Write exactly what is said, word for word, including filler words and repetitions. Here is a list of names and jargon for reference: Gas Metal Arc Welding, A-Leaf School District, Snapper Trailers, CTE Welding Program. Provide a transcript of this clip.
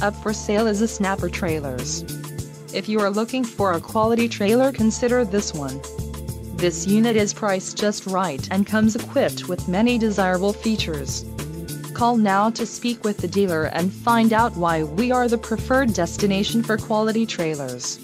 Up for sale is a Snapper Trailers. If you are looking for a quality trailer, consider this one. This unit is priced just right and comes equipped with many desirable features. Call now to speak with the dealer and find out why we are the preferred destination for quality trailers.